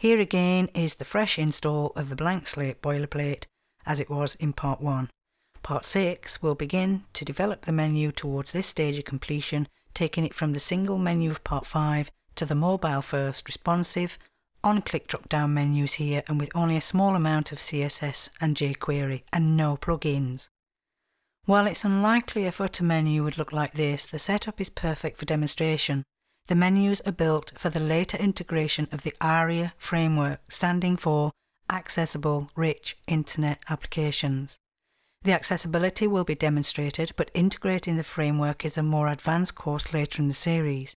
Here again is the fresh install of the Blankslate boilerplate as it was in part 1. Part 6 will begin to develop the menu towards this stage of completion, taking it from the single menu of part 5 to the mobile first responsive on-click drop-down menus here, and with only a small amount of CSS and jQuery and no plugins. While it's unlikely a footer menu would look like this, the setup is perfect for demonstration. The menus are built for the later integration of the ARIA framework, standing for Accessible Rich Internet Applications. The accessibility will be demonstrated, but integrating the framework is a more advanced course later in the series.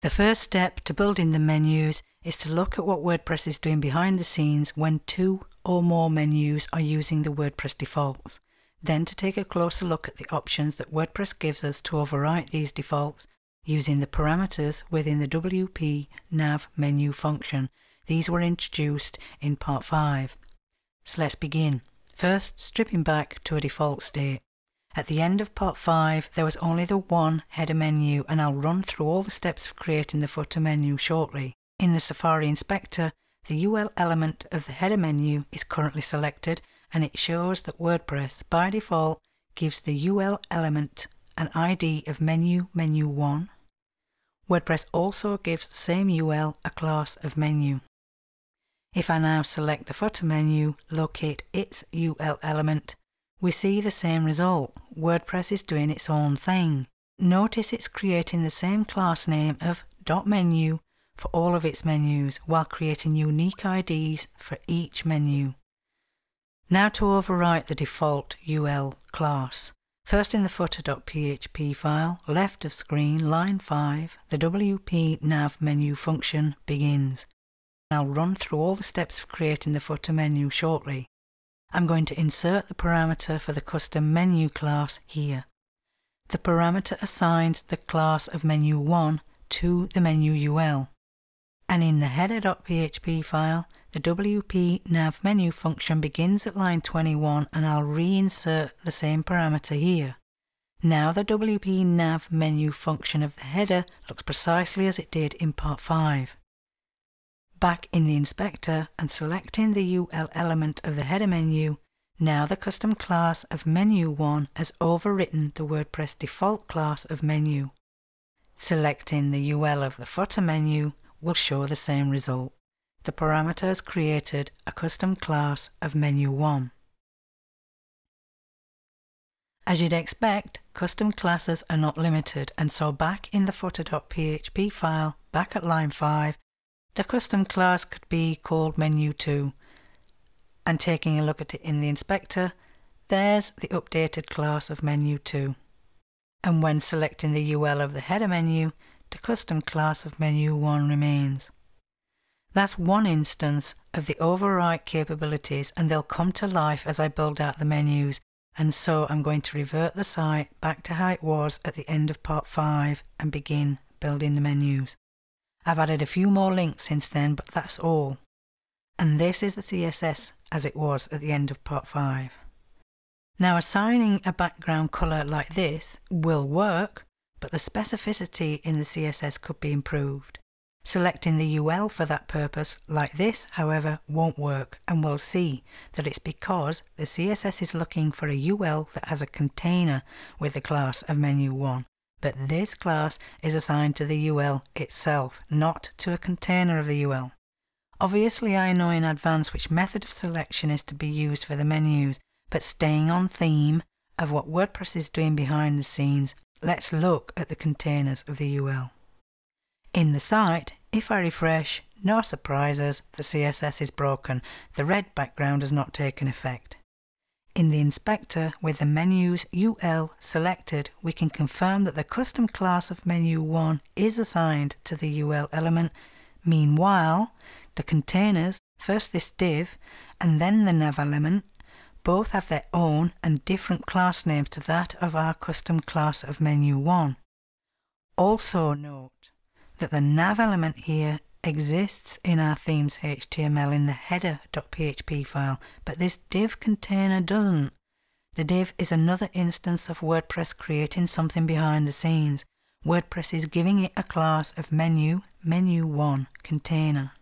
The first step to building the menus is to look at what WordPress is doing behind the scenes when two or more menus are using the WordPress defaults, then to take a closer look at the options that WordPress gives us to overwrite these defaults using the parameters within the wp_nav menu function. These were introduced in part 5. So let's begin. First, stripping back to a default state. At the end of part 5 there was only the one header menu, and I'll run through all the steps of creating the footer menu shortly. In the Safari Inspector, the UL element of the header menu is currently selected, and it shows that WordPress by default gives the UL element an ID of menu_menu1. WordPress also gives the same UL a class of menu. If I now select the footer menu, locate its UL element, we see the same result. WordPress is doing its own thing. Notice it's creating the same class name of .menu for all of its menus, while creating unique IDs for each menu. Now to overwrite the default UL class. First, in the footer.php file, left of screen, line 5, the wp_nav menu function begins. I'll run through all the steps of creating the footer menu shortly. I'm going to insert the parameter for the custom menu class here. The parameter assigns the class of menu1 to the menu UL. And in the header.php file, the wp_nav menu function begins at line 21, and I'll reinsert the same parameter here. Now the wp_nav menu function of the header looks precisely as it did in part 5. Back in the inspector and selecting the UL element of the header menu, now the custom class of menu1 has overwritten the WordPress default class of menu. Selecting the UL of the footer menu will show the same result. The parameter has created a custom class of menu1. As you'd expect, custom classes are not limited, and so back in the footer.php file, back at line 5, the custom class could be called menu2, and taking a look at it in the inspector, there's the updated class of menu2. And when selecting the UL of the header menu, the custom class of menu1 remains. That's one instance of the overwrite capabilities, and they'll come to life as I build out the menus, and so I'm going to revert the site back to how it was at the end of part 5 and begin building the menus. I've added a few more links since then, but that's all. And this is the CSS as it was at the end of part 5. Now, assigning a background colour like this will work, but the specificity in the CSS could be improved. Selecting the UL for that purpose like this, however, won't work, and we'll see that it's because the CSS is looking for a UL that has a container with the class of menu1. But this class is assigned to the UL itself, not to a container of the UL. Obviously, I know in advance which method of selection is to be used for the menus, but staying on theme of what WordPress is doing behind the scenes, let's look at the containers of the UL. In the site, if I refresh, no surprises, the CSS is broken. The red background has not taken effect. In the inspector, with the menus UL selected, we can confirm that the custom class of menu1 is assigned to the UL element. Meanwhile, the containers, first this div and then the nav element, both have their own and different class names to that of our custom class of menu1. Also note that the nav element here exists in our themes HTML in the header.php file, but this div container doesn't. The div is another instance of WordPress creating something behind the scenes. WordPress is giving it a class of menu, menu1 container.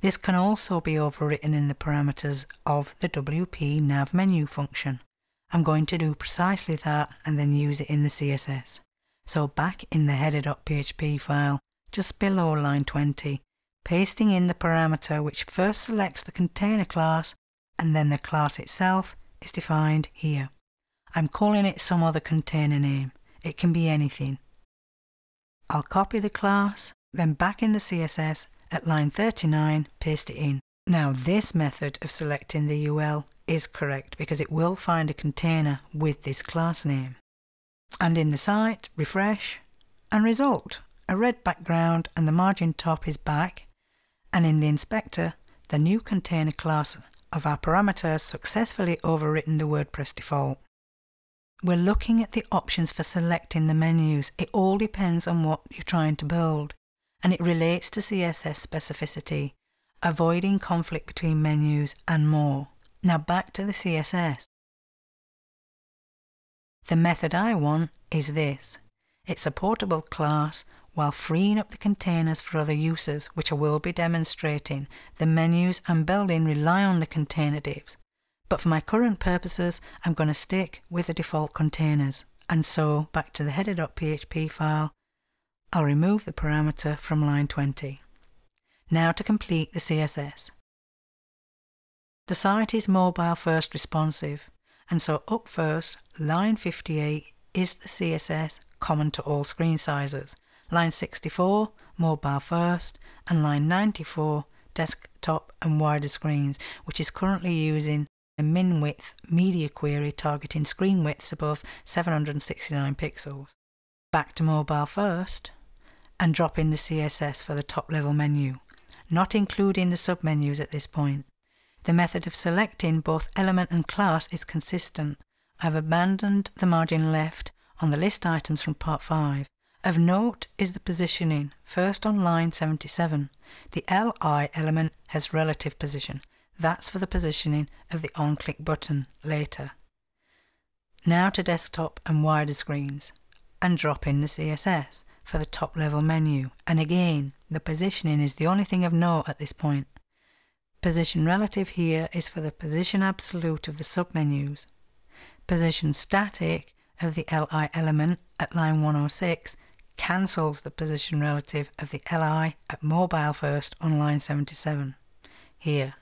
This can also be overwritten in the parameters of the wp_nav menu function. I'm going to do precisely that and then use it in the CSS. So back in the header.php file, just below line 20, pasting in the parameter which first selects the container class and then the class itself is defined here. I'm calling it some other container name. It can be anything. I'll copy the class, then back in the CSS at line 39, paste it in. Now this method of selecting the UL is correct because it will find a container with this class name. And in the site, refresh and result, a red background and the margin top is back. And in the inspector, the new container class of our parameter successfully overwritten the WordPress default. We're looking at the options for selecting the menus. It all depends on what you're trying to build, and it relates to CSS specificity, avoiding conflict between menus and more. Now back to the CSS. The method I want is this. It's a portable class while freeing up the containers for other uses, which I will be demonstrating. The menus I'm building rely on the container divs. But for my current purposes, I'm going to stick with the default containers. And so back to the header.php file, I'll remove the parameter from line 20. Now to complete the CSS. The site is mobile first responsive. And so up first, line 58 is the CSS common to all screen sizes. Line 64, mobile first, and line 94, desktop and wider screens, which is currently using a min width media query targeting screen widths above 769 pixels. Back to mobile first and drop in the CSS for the top level menu, not including the submenus at this point. The method of selecting both element and class is consistent. I've abandoned the margin left on the list items from part 5. Of note is the positioning, first on line 77. The LI element has relative position. That's for the positioning of the on-click button later. Now to desktop and wider screens and drop in the CSS for the top level menu. And again, the positioning is the only thing of note at this point. Position relative here is for the position absolute of the submenus. Position static of the LI element at line 106 cancels the position relative of the LI at mobile first on line 77 here.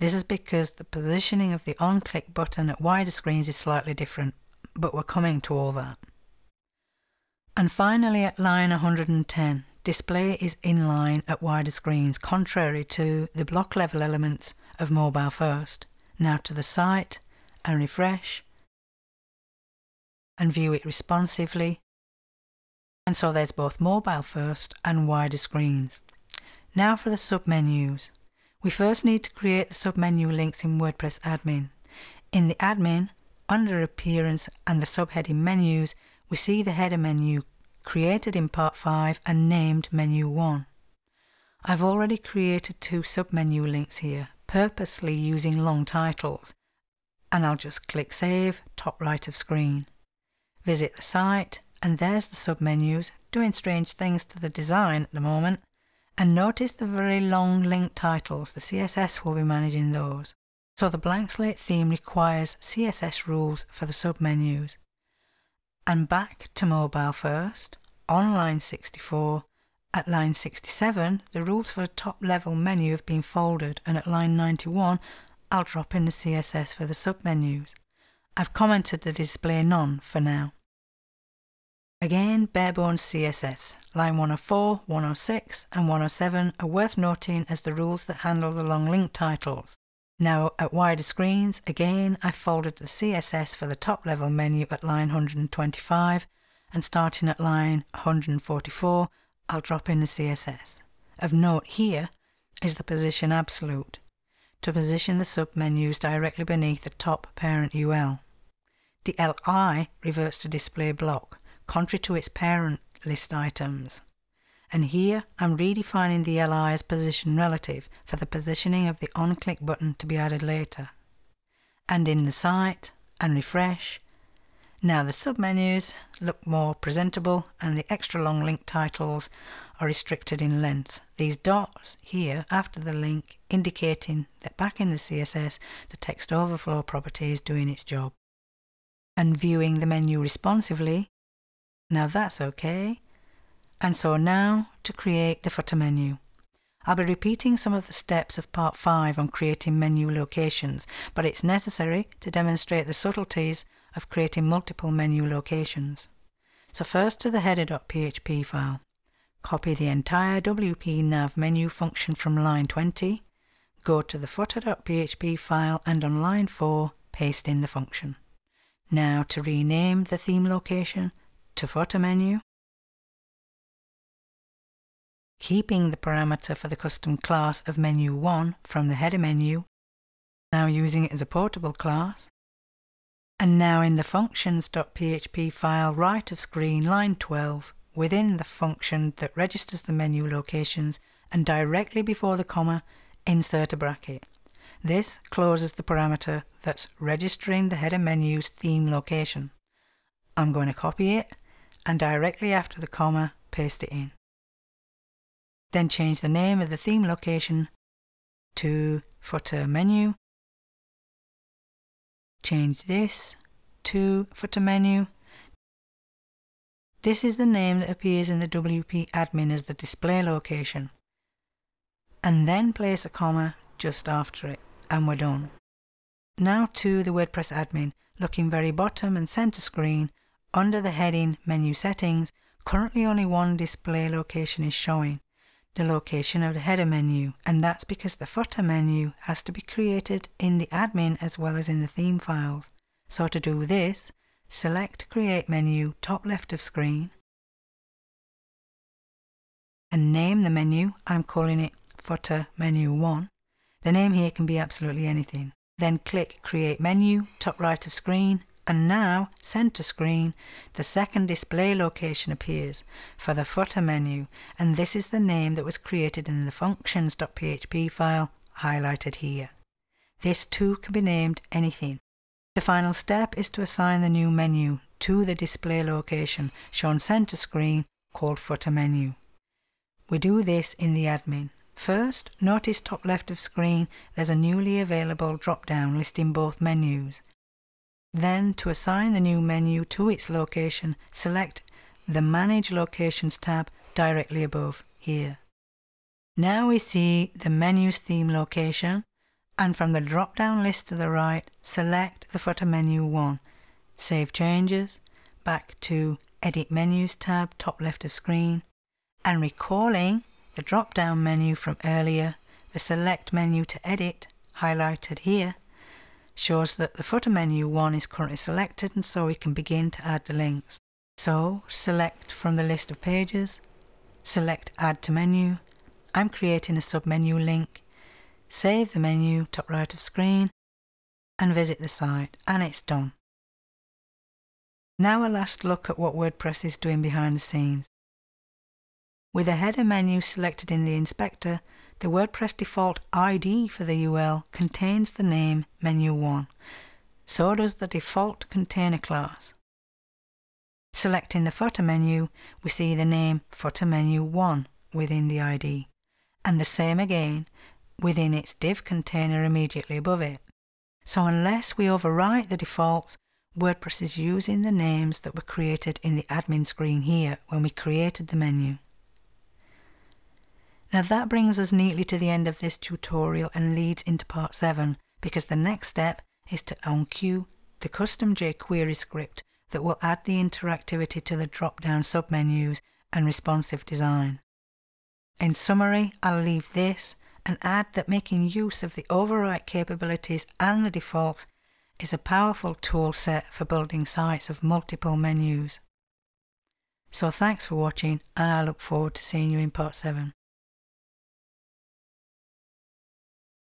This is because the positioning of the on-click button at wider screens is slightly different, but we're coming to all that. And finally at line 110, display is inline at wider screens, contrary to the block level elements of mobile first. Now to the site and refresh and view it responsively. And so there's both mobile first and wider screens. Now for the submenus. We first need to create the submenu links in WordPress admin. In the admin, under appearance and the subheading menus, we see the header menu created in part 5 and named menu 1. I've already created 2 submenu links here, purposely using long titles. And I'll just click save, top right of screen. Visit the site and there's the submenus, doing strange things to the design at the moment. And notice the very long link titles, the CSS will be managing those. So the Blankslate theme requires CSS rules for the submenus. And back to mobile first, on line 64, at line 67 the rules for the top level menu have been folded and at line 91 I'll drop in the CSS for the submenus. I've commented the display none for now. Again, barebones CSS. Line 104, 106 and 107 are worth noting as the rules that handle the long link titles. Now at wider screens, again I folded the CSS for the top level menu at line 125 and starting at line 144 I'll drop in the CSS. Of note here is the position absolute to position the submenus directly beneath the top parent UL. The LI reverts to display block, contrary to its parent list items. And here I'm redefining the LI as position relative for the positioning of the on-click button to be added later. And in the site and refresh, Now the submenus look more presentable and the extra long link titles are restricted in length. These dots here after the link indicating that back in the CSS the text overflow property is doing its job. And viewing the menu responsively, now that's okay. And so now to create the footer menu. I'll be repeating some of the steps of part 5 on creating menu locations, but it's necessary to demonstrate the subtleties of creating multiple menu locations. So first to the header.php file. Copy the entire wp_nav menu function from line 20, go to the footer.php file and on line 4 paste in the function. Now to rename the theme location to footer menu, keeping the parameter for the custom class of menu 1 from the header menu, now using it as a portable class. And now in the functions.php file, right of screen, line 12, within the function that registers the menu locations and directly before the comma, insert a bracket. This closes the parameter that's registering the header menu's theme location. I'm going to copy it and directly after the comma, paste it in. Then change the name of the theme location to footer menu. Change this to footer menu. This is the name that appears in the WP admin as the display location. And then place a comma just after it and we're done. Now to the WordPress admin, looking very bottom and center screen under the heading menu settings, currently only one display location is showing, the location of the header menu, and that's because the footer menu has to be created in the admin as well as in the theme files. So to do this, select create menu top left of screen and name the menu. I'm calling it footer menu 1. The name here can be absolutely anything. Then click create menu top right of screen and now center screen the second display location appears for the footer menu, and this is the name that was created in the functions.php file highlighted here. This too can be named anything. The final step is to assign the new menu to the display location shown center screen called footer menu. We do this in the admin. First, notice top left of screen there's a newly available drop down listing both menus. Then to assign the new menu to its location, select the Manage Locations tab directly above here. Now we see the menu's theme location and from the drop down list to the right, select the footer menu 1. Save changes, back to Edit Menus tab top left of screen and recalling the drop down menu from earlier, the select menu to edit highlighted here shows that the footer menu 1 is currently selected and so we can begin to add the links. So select from the list of pages, select add to menu, I'm creating a submenu link, save the menu top right of screen and visit the site and it's done. Now a last look at what WordPress is doing behind the scenes. With the header menu selected in the inspector, the WordPress default ID for the URL contains the name menu1. So does the default container class. Selecting the footer menu, we see the name footer menu1 within the ID, and the same again within its div container immediately above it. So unless we overwrite the defaults, WordPress is using the names that were created in the admin screen here when we created the menu. Now that brings us neatly to the end of this tutorial and leads into part 7, because the next step is to unqueue the custom jQuery script that will add the interactivity to the drop-down submenus and responsive design. In summary, I'll leave this and add that making use of the override capabilities and the defaults is a powerful tool set for building sites of multiple menus. So thanks for watching and I look forward to seeing you in part 7.